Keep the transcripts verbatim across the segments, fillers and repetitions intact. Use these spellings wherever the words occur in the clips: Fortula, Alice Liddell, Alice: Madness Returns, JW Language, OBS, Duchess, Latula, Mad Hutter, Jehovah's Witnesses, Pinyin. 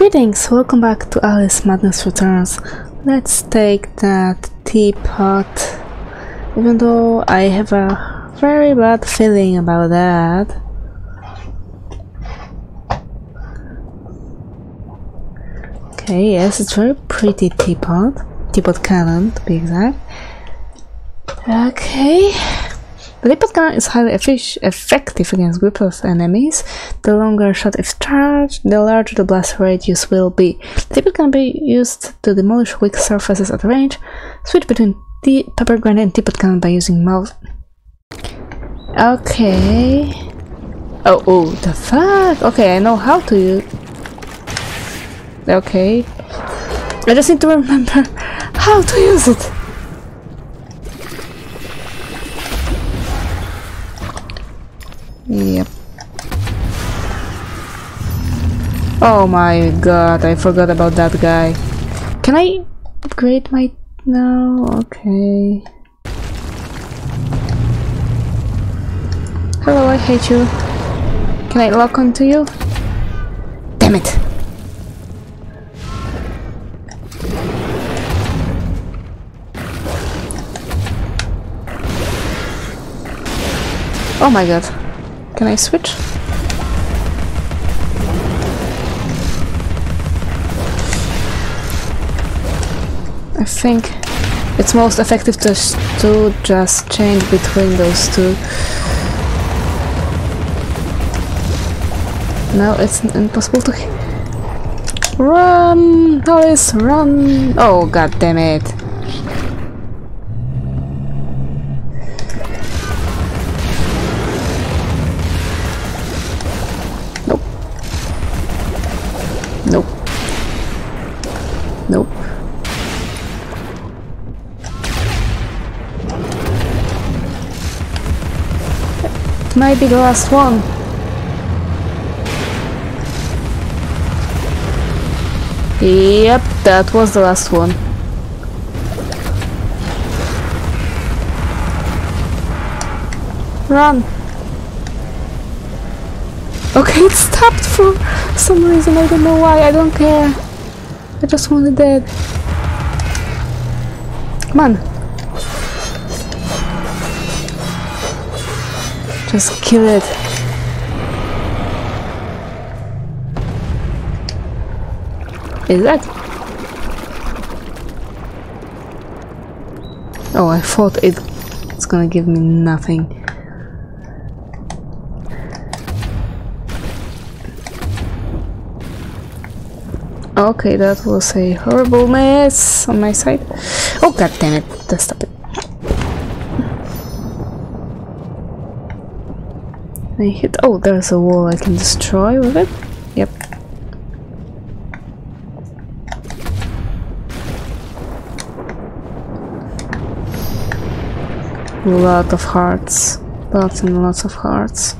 Greetings, welcome back to Alice: Madness Returns. Let's take that teapot, even though I have a very bad feeling about that. Okay, yes, it's very pretty teapot, teapot cannon to be exact. Okay. The teapot cannon is highly effective against groups of enemies. The longer shot is charged, the larger the blast radius will be. The teapot can be used to demolish weak surfaces at range. Switch between the pepper grenade and teapot cannon by using mouse. Okay. Oh, oh, the fuck? Okay, I know how to use. Okay. I just need to remember how to use it. Yep. Oh my god, I forgot about that guy. Can I upgrade my... No, okay. Hello, I hate you. Can I lock onto you? Damn it! Oh my god. Can I switch? I think it's most effective to, to just change between those two. Now it's impossible to... Run! Alice, run! Oh god damn it! Nope. Nope. It might be the last one. Yep, that was the last one. Run! Okay, it stopped for some reason, I don't know why, I don't care. I just want it dead. Come on. Just kill it. Is that? Oh, I thought it, it's gonna give me nothing. Okay, that was a horrible mess on my side. Oh god damn it, that's stop it. I hit oh there's a wall I can destroy with it. Yep. Lot of hearts. Lots and lots of hearts.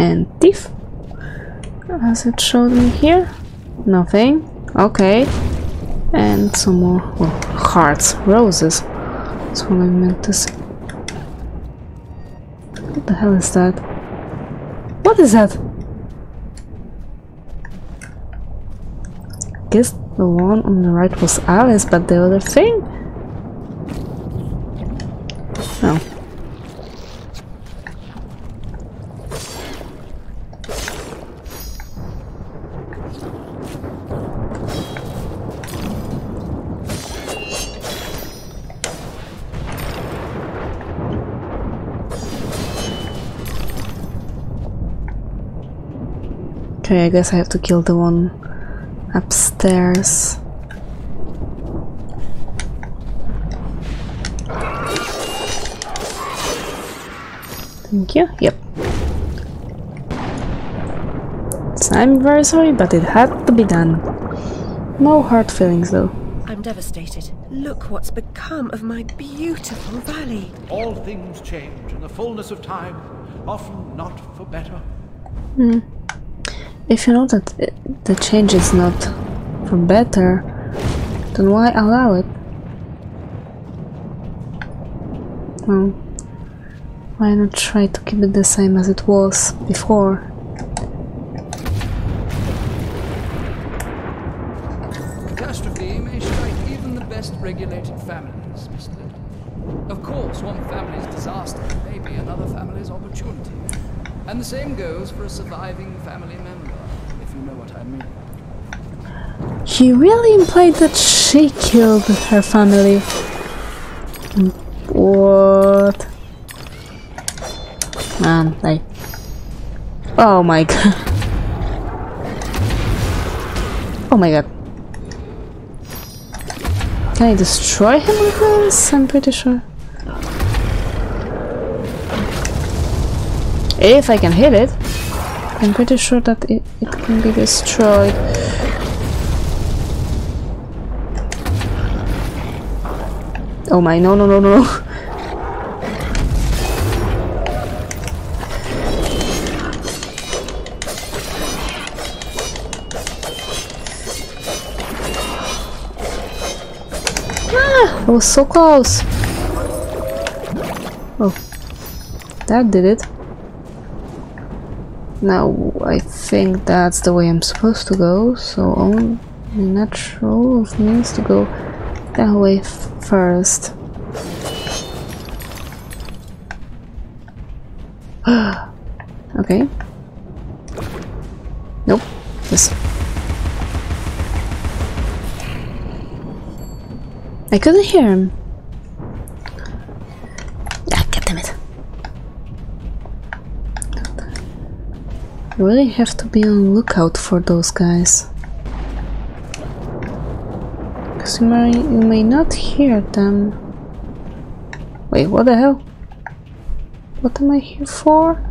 And thief, as it showed me here, nothing. Okay, and some more well, hearts, roses. That's what I meant to say. What the hell is that? What is that? I guess the one on the right was Alice, but the other thing? No. Oh. Okay, I guess I have to kill the one upstairs. Thank you. Yep. So I'm very sorry, but it had to be done. No hard feelings, though. I'm devastated. Look what's become of my beautiful valley. All things change in the fullness of time, often not for better. Hmm. If you know that it, the change is not for better, then why allow it? No. Why not try to keep it the same as it was before? Catastrophe may strike even the best regulated families, Miss Liddell. Of course, one family's disaster may be another family's opportunity. And the same goes for a surviving family member, if you know what I mean. He really implied that she killed her family. What? Man, like... Oh my god. Oh my god. Can I destroy him with this? I'm pretty sure. If I can hit it, I'm pretty sure that it, it can be destroyed. Oh my, no, no, no, no, no. Ah, I was so close. Oh, that did it. Now I think that's the way I'm supposed to go, so only natural of me is to go that way first. Okay. Nope. Yes. I couldn't hear him. Ah, god damn it. You really have to be on lookout for those guys. Because you may, you may not hear them. Wait, what the hell? What am I here for?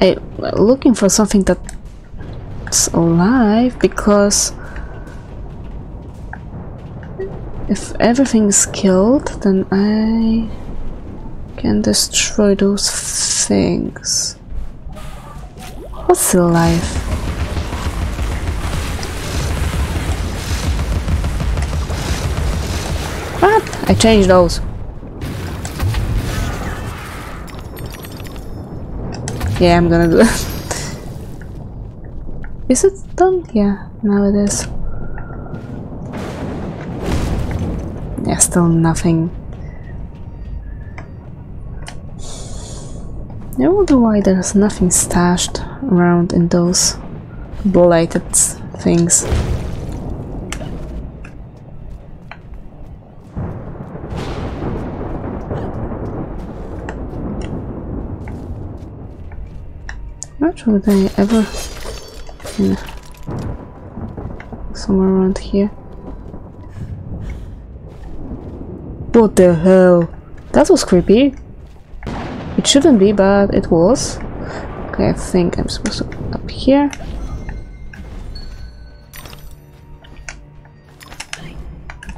I'm looking for something that's alive, because if everything is killed, then I can destroy those things. What's alive? What? I changed those. Yeah, I'm gonna do it. Is it done? Yeah, now it is. Yeah, still nothing. I wonder why there's nothing stashed around in those blighted things. Would I ever... Yeah. Somewhere around here. What the hell? That was creepy. It shouldn't be, but it was. Okay, I think I'm supposed to go up here.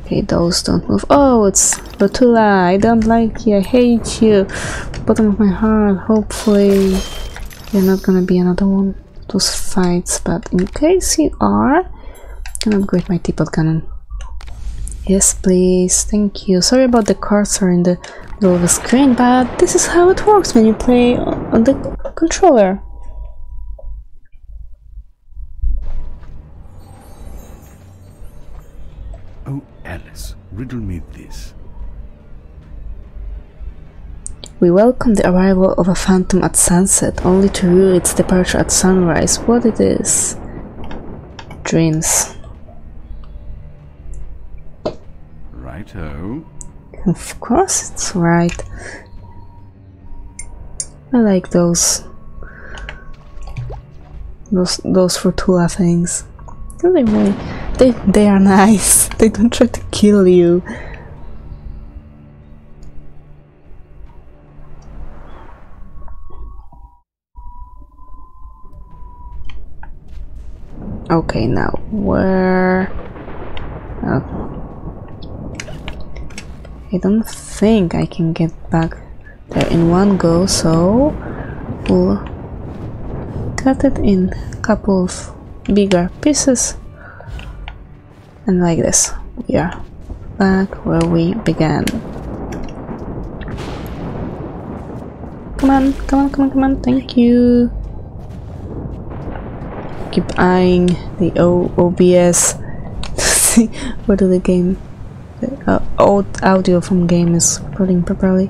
Okay, those don't move. Oh, it's Latula. I don't like you. I hate you. Bottom of my heart, hopefully. You're not gonna be another one of those fights, but in case you are, I can upgrade my teapot cannon. Yes, please, thank you. Sorry about the cards are in the middle of the screen, but this is how it works when you play on the controller. Oh, Alice, riddle me this. We welcome the arrival of a phantom at sunset, only to rue its departure at sunrise. What it is? Dreams. Righto. Of course it's right. I like those. Those those Fortula things. They really, they they are nice. They don't try to kill you. Okay, now where? Oh. I don't think I can get back there in one go, so we'll cut it in a couple of bigger pieces. And like this, we are back where we began. come on, come on, come on, come on, thank you. Keep eyeing the O B S what do the game, the uh, old audio from game is recording properly.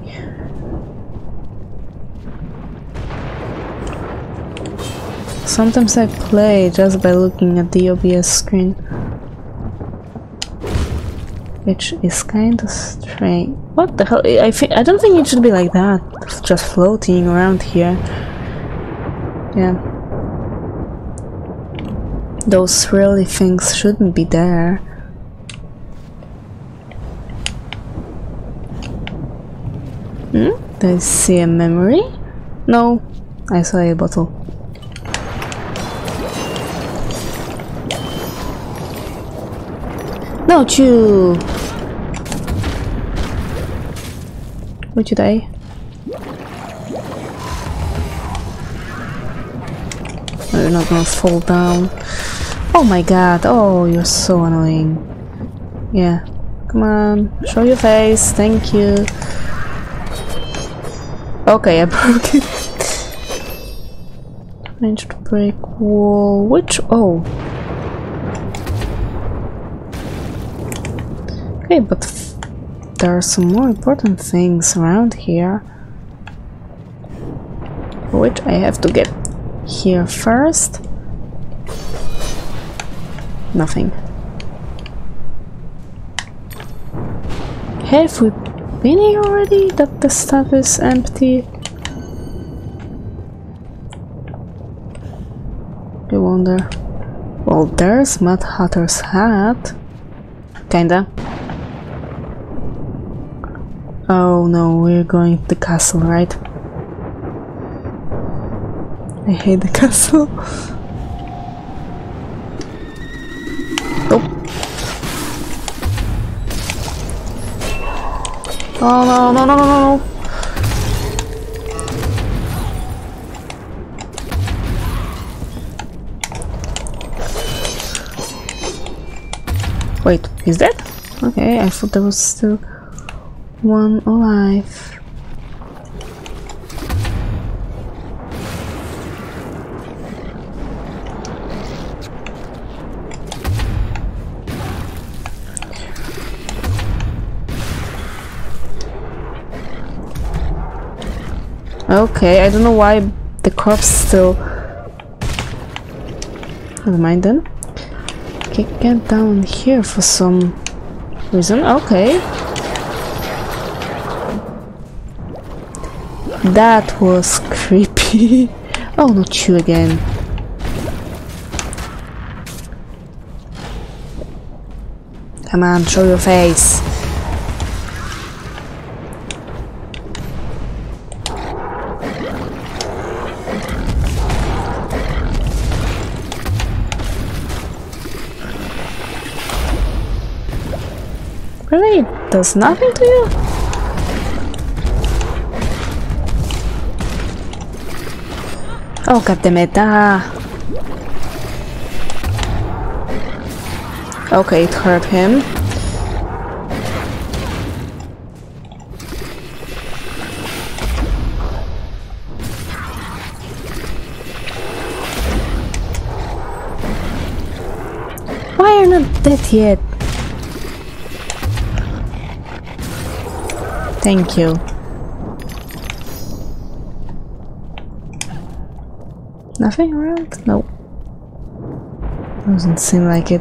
Sometimes I play just by looking at the O B S screen, which is kind of strange. What the hell? I think I don't think it should be like that, just floating around here. Yeah, those really things shouldn't be there. Hmm? Did I see a memory? No, I saw a bottle. No, chew! Would you die? No, you're not gonna fall down. Oh my god, oh, you're so annoying. Yeah, come on, show your face, thank you. Okay, I broke it. Managed to break wall, which, oh. Okay, but f there are some more important things around here, which I have to get here first. Nothing. Have we been here already? That the stuff is empty? I wonder. Well, there's Mad Hutter's hat. Kinda. Oh no, we're going to the castle, right? I hate the castle. Oh. Oh no, no, no, no, no, no. Wait, he's dead? Okay, I thought there was still one alive. Okay, I don't know why the corpse still. Never mind then. Can get down here for some reason. Okay. That was creepy. Oh, not you again. Come on, show your face. Really? It does nothing to you? Oh god damn it, ah. Okay, it hurt him. Why are you not dead yet? Thank you. Nothing around? No. Doesn't seem like it.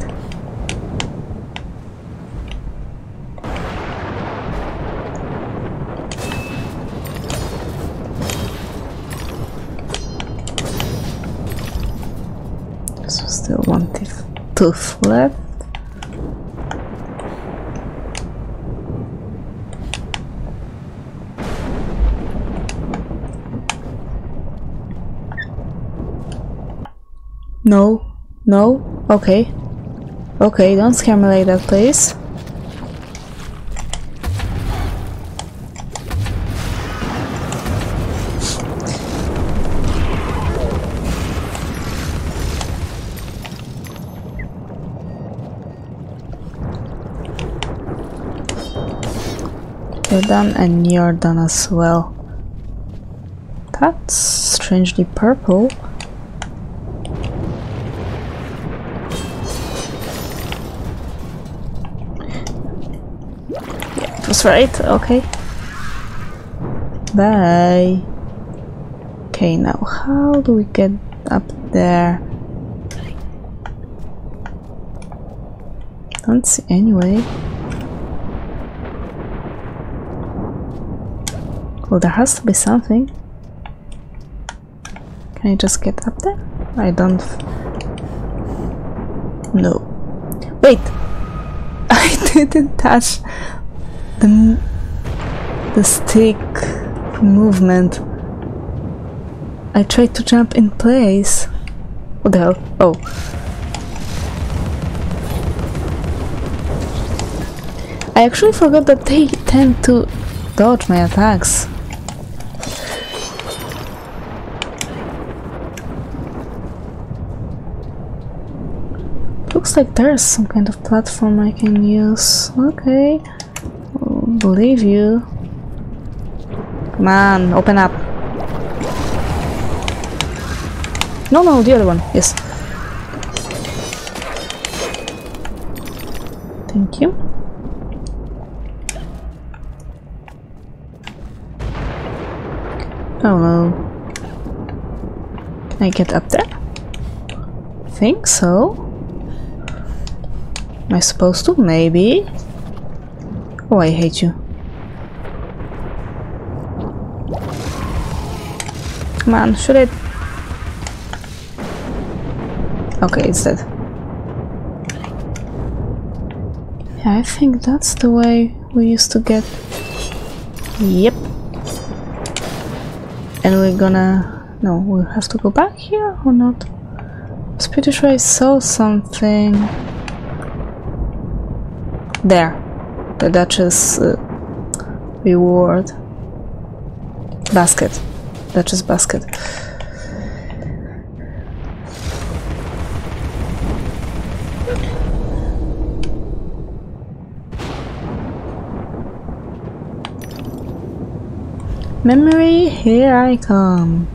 This was still one tooth left. No, no, okay. Okay, don't scare me like that, please. You're done and you're done as well. That's strangely purple. Yeah, it was right, okay. Bye. Okay, now how do we get up there? Don't see anyway. Well, there has to be something. Can I just get up there? I don't... No. Wait! I didn't touch the, the stick movement. I tried to jump in place. What the hell? Oh. I actually forgot that they tend to dodge my attacks. Looks like there's some kind of platform I can use. Okay, I'll believe you. Come on, open up. No, no, the other one. Yes. Thank you. Oh no. Can I get up there? Think so. Am I supposed to? Maybe. Oh, I hate you. Come on, shoot it. Okay, it's dead. Yeah, I think that's the way we used to get. Yep. And we're gonna... No, we'll have to go back here or not? I was pretty sure I saw something. There. The Duchess uh, reward. Basket. Duchess basket. Memory, here I come.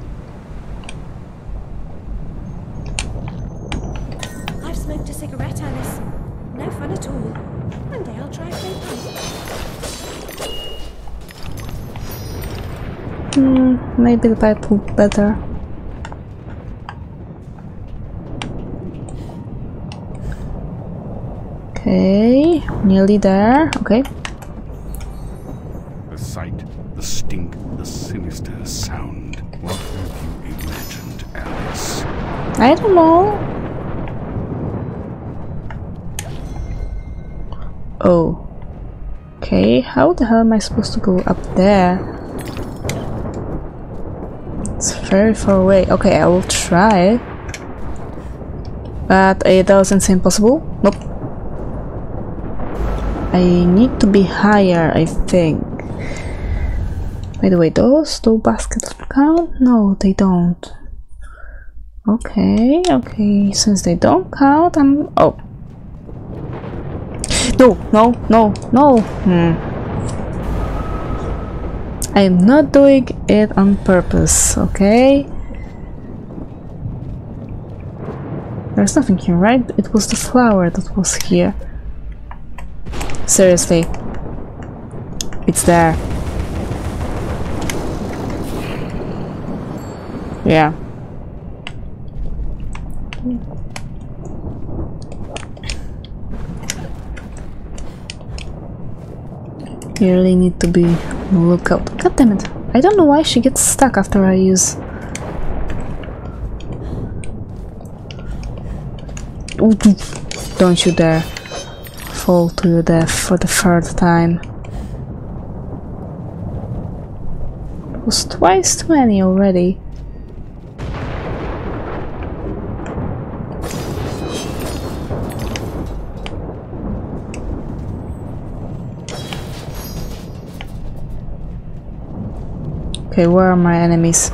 I've smoked a cigarette, Alice. No fun at all. One day I'll try a fake pipe. Hmm, maybe the pipe will be better. Okay, nearly there. Okay. The sight, the stink. The sinister sound. What have you imagined, Alice? I don't know. Oh. Okay, how the hell am I supposed to go up there? It's very far away. Okay, I will try. But it doesn't seem possible. Nope. I need to be higher, I think. By the way, those two baskets count? No, they don't. Okay, okay, since they don't count, I'm... Oh. No, no, no, no! Hmm. I am not doing it on purpose, okay? There's nothing here, right? It was the flower that was here. Seriously. It's there. Yeah. You really need to be on the lookout. God damn it. I don't know why she gets stuck after I use. Don't you dare fall to your death for the third time. It was twice too many already. Okay, where are my enemies?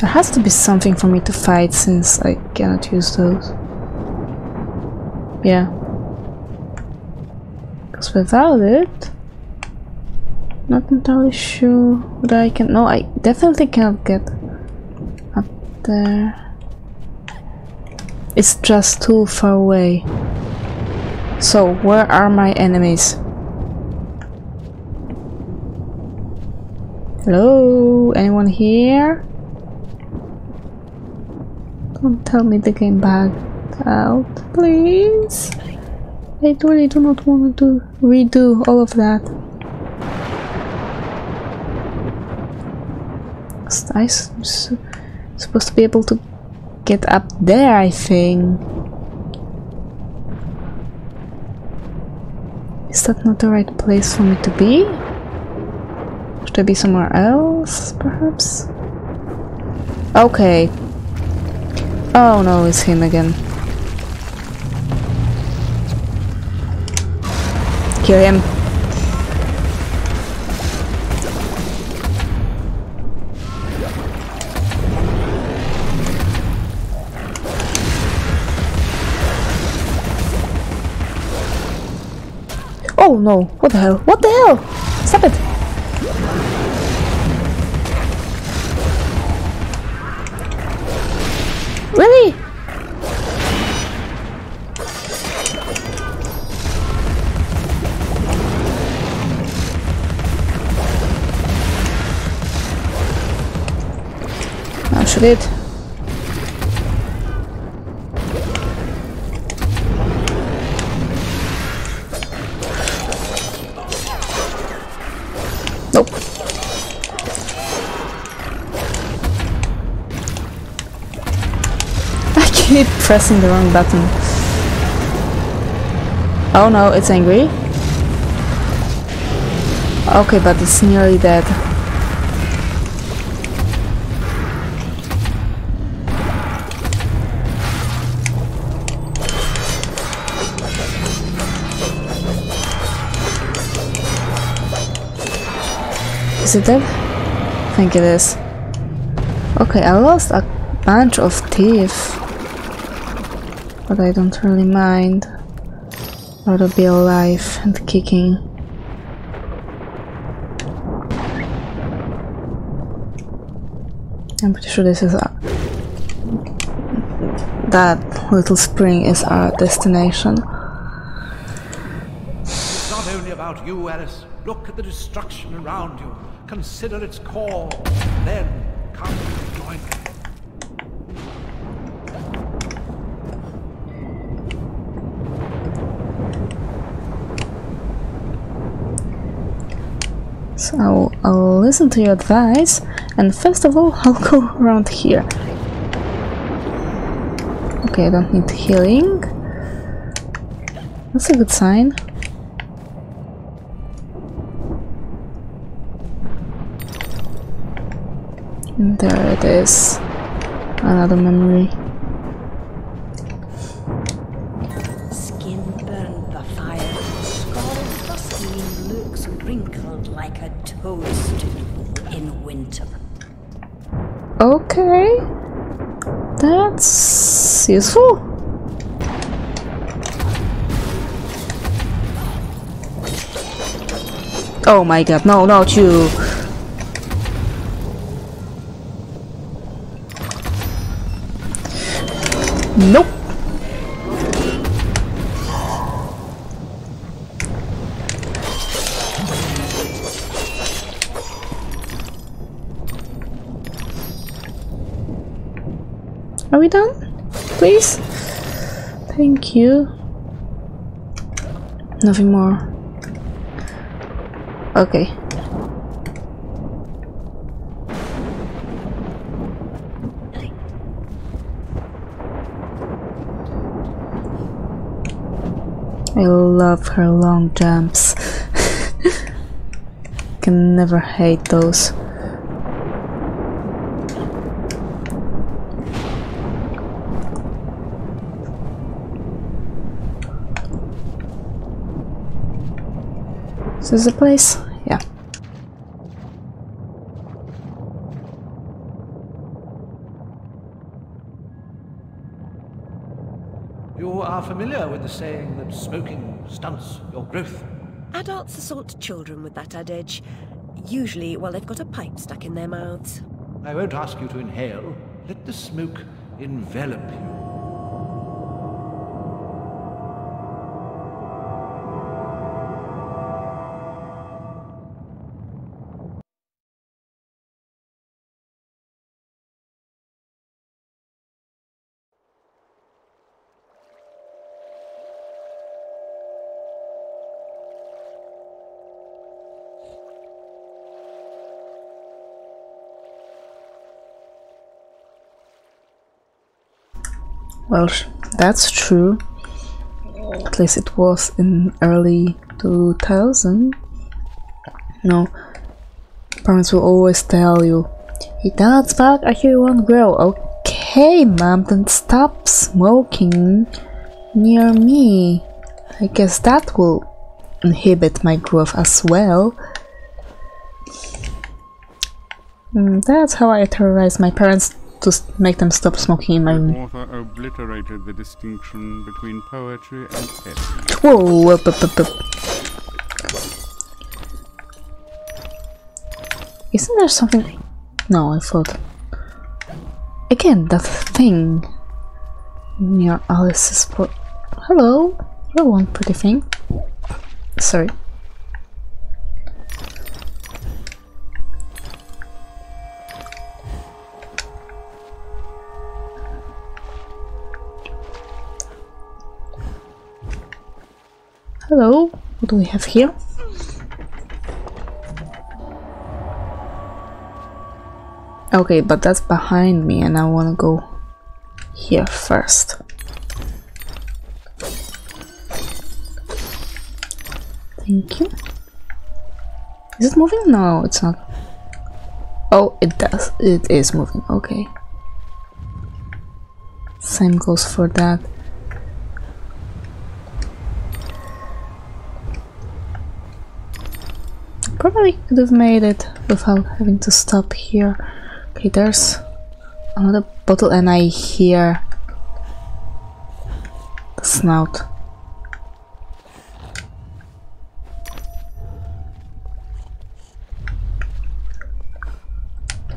There has to be something for me to fight since I cannot use those. Yeah. Because without it, not entirely sure what I can. No, I definitely can't get up there. It's just too far away. So, where are my enemies? Hello? Anyone here? Don't tell me the game bugged out, please. I really do not want to redo all of that. I'm supposed to be able to get up there, I think. Is that not the right place for me to be? Should I be somewhere else, perhaps? Okay. Oh no, it's him again. Kill him. Oh no, what the hell? What the hell? Stop it! Really? Oh, shoot it. Pressing the wrong button. Oh no, it's angry. Okay, but it's nearly dead. Is it dead? I think it is. Okay, I lost a bunch of teeth. But I don't really mind. I'd rather be alive and kicking. I'm pretty sure this is our... that little spring is our destination. It's not only about you, Alice. Look at the destruction around you. Consider its call. Then come and join me. So I'll, I'll listen to your advice, and first of all, I'll go around here. Okay, I don't need healing. That's a good sign. And there it is. Another memory. Okay, that's useful. Oh my god, no, not you. Nope. Are we done? Please? Thank you. Nothing more. Okay. I love her long jumps. Can never hate those. Is this a place? Yeah. You are familiar with the saying that smoking stunts your growth. Adults assault children with that adage, usually while they've got a pipe stuck in their mouths. I won't ask you to inhale. Let the smoke envelop you. Well, that's true, at least it was in early two thousand. No, parents will always tell you, you don't smoke or you won't grow. Okay, mom, then stop smoking near me. I guess that will inhibit my growth as well. And that's how I terrorize my parents to make them stop smoking in my room. The author obliterated the distinction between poetry and ethics. Whoa! Up, up, up, up. Isn't there something? No, I thought. Again, that thing near Alice's port. Hello, hello, one pretty thing. Sorry. Hello, what do we have here? Okay, but that's behind me and I wanna go here first. Thank you. Is it moving? No, it's not. Oh, it does. It is moving, okay. Same goes for that. Probably could have made it without having to stop here. Okay, there's another bottle and I hear the snout.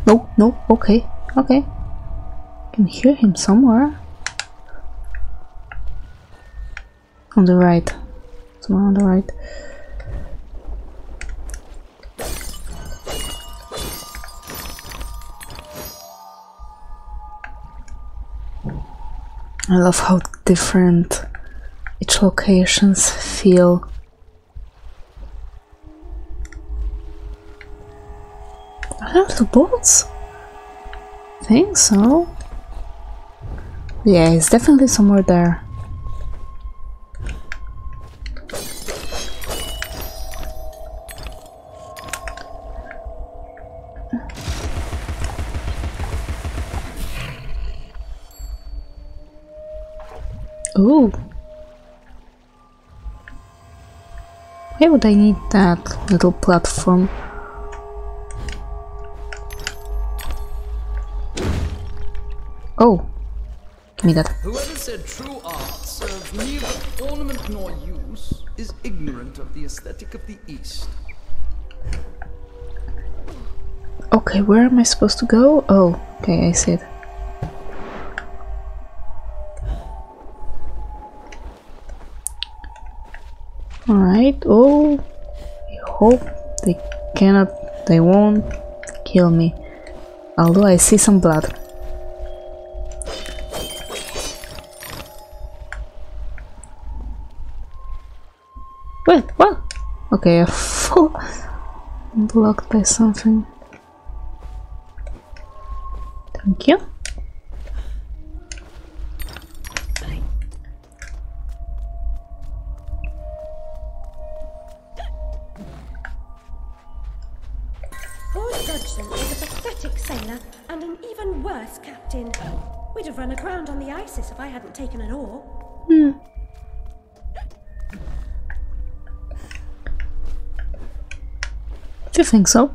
No, no, okay, okay. I can hear him somewhere. On the right. Somewhere on the right. I love how different each locations feel. Are there two boats? I think so. Yeah, it's definitely somewhere there. Ooh. Why would I need that little platform? Oh, give me that. Whoever said true art serves neither ornament nor use is ignorant of the aesthetic of the East. Okay, where am I supposed to go? Oh, okay, I see it. Alright, oh, I hope they cannot, they won't kill me, although I see some blood. Wait, what? Okay, I'm full blocked by something. Thank you. Duchess is a pathetic sailor and an even worse captain. We'd have run aground on the ISIS if I hadn't taken an oar. Hmm. Do you think so?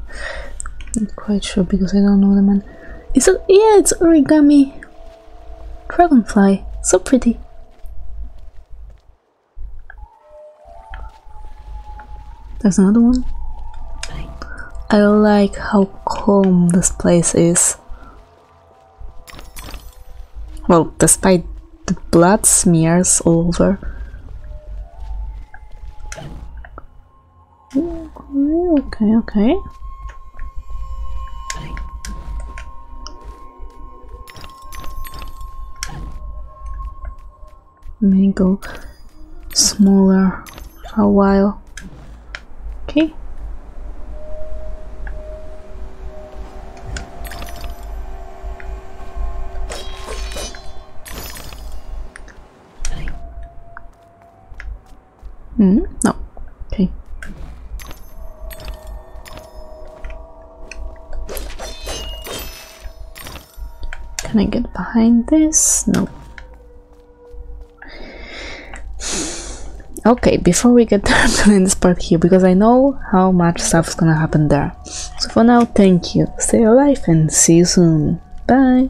Not quite sure because I don't know the man. Is it? Yeah, it's origami. Dragonfly. So pretty. There's another one. I like how calm this place is. Well, despite the blood smears all over. Okay, okay. May go smaller for a while. Okay. Hmm, no. Okay. Can I get behind this? No. Okay, before we get there, I'm gonna end this part here because I know how much stuff is gonna happen there. So for now, thank you, stay alive, and see you soon. Bye!